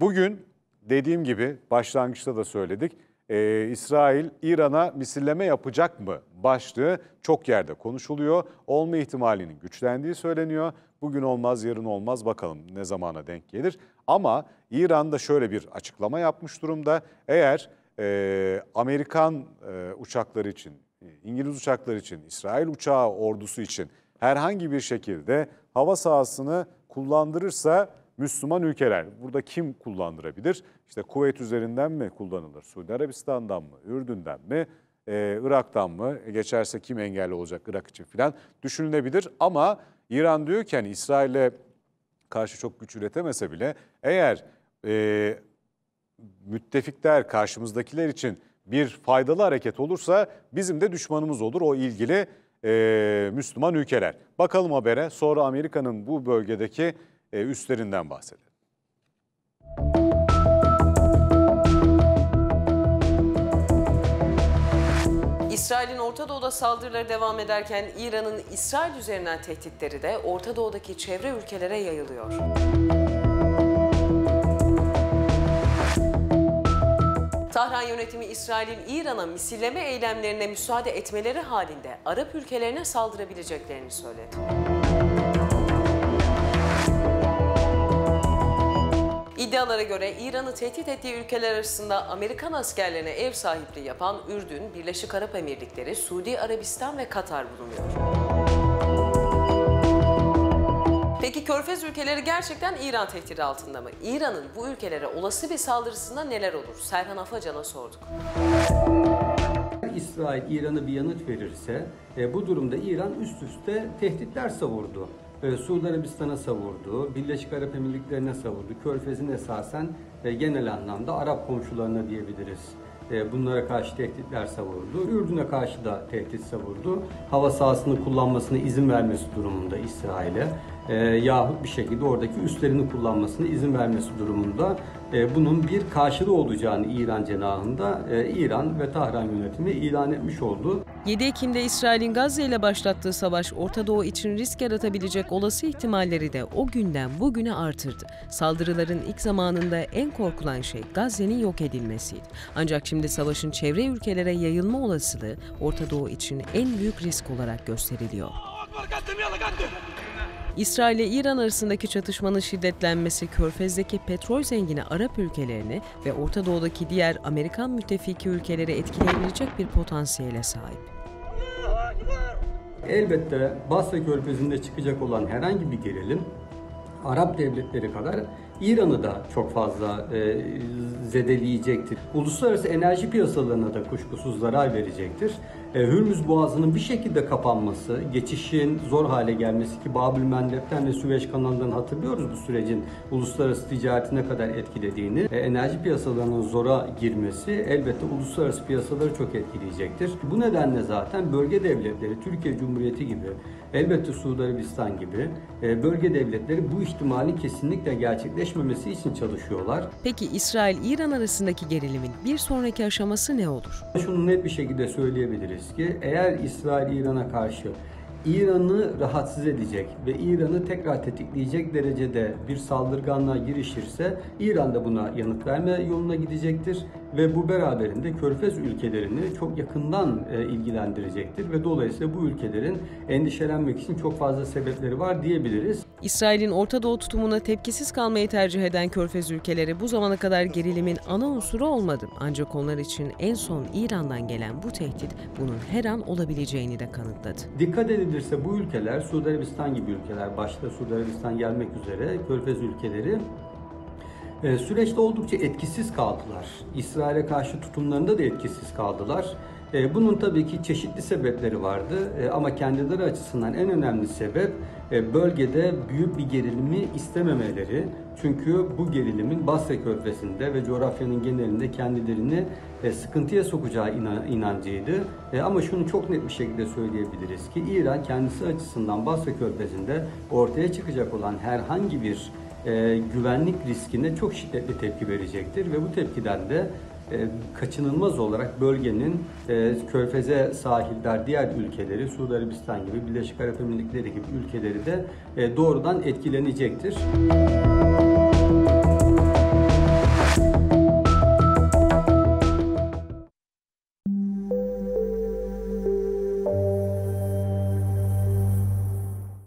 Bugün dediğim gibi başlangıçta da söyledik. İsrail İran'a misilleme yapacak mı başlığı çok yerde konuşuluyor. Olma ihtimalinin güçlendiği söyleniyor. Bugün olmaz, yarın olmaz, bakalım ne zamana denk gelir. Ama İran da şöyle bir açıklama yapmış durumda. Eğer Amerikan uçakları için, İngiliz uçakları için, İsrail uçağı ordusu için herhangi bir şekilde hava sahasını kullandırırsa Müslüman ülkeler, burada kim kullandırabilir? İşte Kuveyt üzerinden mi kullanılır? Suudi Arabistan'dan mı? Ürdün'den mi? Irak'tan mı? Geçerse kim engelli olacak Irak için filan düşünülebilir. Ama İran diyor ki hani İsrail'e karşı çok güç üretemese bile eğer müttefikler, karşımızdakiler için bir faydalı hareket olursa bizim de düşmanımız olur o ilgili Müslüman ülkeler. Bakalım habere, sonra Amerika'nın bu bölgedeki üstlerinden bahsedelim. İsrail'in Orta Doğu'da saldırıları devam ederken İran'ın İsrail üzerinden tehditleri de Orta Doğu'daki çevre ülkelere yayılıyor. Tahran yönetimi İsrail'in İran'a misilleme eylemlerine müsaade etmeleri halinde Arap ülkelerine saldırabileceklerini söyledi. İddialara göre İran'ı tehdit ettiği ülkeler arasında Amerikan askerlerine ev sahipliği yapan Ürdün, Birleşik Arap Emirlikleri, Suudi Arabistan ve Katar bulunuyor. Peki Körfez ülkeleri gerçekten İran tehdidi altında mı? İran'ın bu ülkelere olası bir saldırısında neler olur? Serhan Afacan'a sorduk. İsrail İran'a bir yanıt verirse bu durumda İran üst üste tehditler savurdu. Suudi Arabistan'a savurdu, Birleşik Arap Emirlikleri'ne savurdu, Körfez'in esasen genel anlamda Arap komşularına diyebiliriz. Bunlara karşı tehditler savurdu, Ürdün'e karşı da tehdit savurdu. Hava sahasını kullanmasına izin vermesi durumunda İsrail'e yahut bir şekilde oradaki üslerini kullanmasına izin vermesi durumunda bunun bir karşılığı olacağını İran cenahında İran ve Tahran yönetimi ilan etmiş oldu. 7 Ekim'de İsrail'in Gazze ile başlattığı savaş Orta Doğu için risk yaratabilecek olası ihtimalleri de o günden bugüne artırdı. Saldırıların ilk zamanında en korkulan şey Gazze'nin yok edilmesiydi. Ancak şimdi savaşın çevre ülkelere yayılma olasılığı Orta Doğu için en büyük risk olarak gösteriliyor. İsrail ile İran arasındaki çatışmanın şiddetlenmesi Körfez'deki petrol zengini Arap ülkelerini ve Orta Doğu'daki diğer Amerikan müttefiki ülkeleri etkileyebilecek bir potansiyele sahip. Elbette Basra Körfezi'nde çıkacak olan herhangi bir gerilim Arap devletleri kadar İran'ı da çok fazla zedeleyecektir. Uluslararası enerji piyasalarına da kuşkusuz zarar verecektir. Hürmüz Boğazı'nın bir şekilde kapanması, geçişin zor hale gelmesi ki Babülmendeb'ten ve Süveyş kanalından hatırlıyoruz bu sürecin uluslararası ticaretine kadar etkilediğini. Enerji piyasalarının zora girmesi elbette uluslararası piyasaları çok etkileyecektir. Bu nedenle zaten bölge devletleri, Türkiye Cumhuriyeti gibi, elbette Suudi Arabistan gibi bölge devletleri bu ihtimali kesinlikle gerçekleşmemesi için çalışıyorlar. Peki İsrail-İran arasındaki gerilimin bir sonraki aşaması ne olur? Şunu net bir şekilde söyleyebiliriz. Ki eğer İsrail İran'a karşı İran'ı rahatsız edecek ve İran'ı tekrar tetikleyecek derecede bir saldırganlığa girişirse İran da buna yanıt verme yoluna gidecektir ve bu beraberinde Körfez ülkelerini çok yakından ilgilendirecektir ve dolayısıyla bu ülkelerin endişelenmek için çok fazla sebepleri var diyebiliriz. İsrail'in Orta Doğu tutumuna tepkisiz kalmayı tercih eden Körfez ülkeleri bu zamana kadar gerilimin ana unsuru olmadı. Ancak onlar için en son İran'dan gelen bu tehdit bunun her an olabileceğini de kanıtladı. Dikkat edilirse bu ülkeler, Suudi Arabistan gibi ülkeler, başta Suudi Arabistan gelmek üzere Körfez ülkeleri süreçte oldukça etkisiz kaldılar. İsrail'e karşı tutumlarında da etkisiz kaldılar. Bunun tabii ki çeşitli sebepleri vardı ama kendileri açısından en önemli sebep bölgede büyük bir gerilimi istememeleri. Çünkü bu gerilimin Basra Körfezi'nde ve coğrafyanın genelinde kendilerini sıkıntıya sokacağı inancıydı. Ama şunu çok net bir şekilde söyleyebiliriz ki İran kendisi açısından Basra Körfezi'nde ortaya çıkacak olan herhangi bir güvenlik riskine çok şiddetli tepki verecektir ve bu tepkiden de kaçınılmaz olarak bölgenin Körfez'e sahildar diğer ülkeleri, Suudi Arabistan gibi, Birleşik Arap Emirlikleri gibi ülkeleri de doğrudan etkilenecektir.